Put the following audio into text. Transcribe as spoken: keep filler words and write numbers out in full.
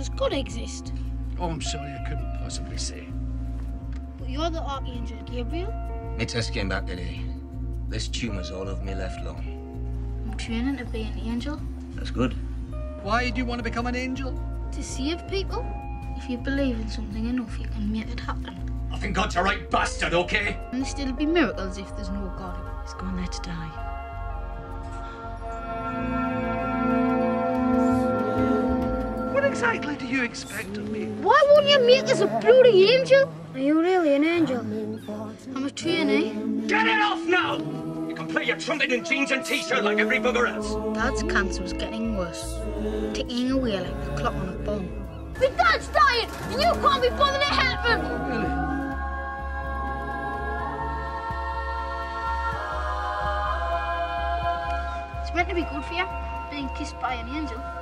Does God exist? Oh, I'm sorry, I couldn't possibly say. But you're the Archangel Gabriel? My test came back today. This tumour's all over my left lung. I'm training to be an angel. That's good. Why do you want to become an angel? To save people. If you believe in something enough, you can make it happen. I think God's a right bastard, okay? And there'll still be miracles if there's no God. He's gone there to die. What exactly do you expect of me? Why won't you make us a bloody angel? Are you really an angel? I'm a trainee. Get it off now! You can play your trumpet in jeans and t-shirt like every bugger else. Dad's cancer was getting worse, ticking away like the clock on a bomb. But Dad's dying, and you can't be bothered to help him! Really? It's meant to be good for you, being kissed by an angel.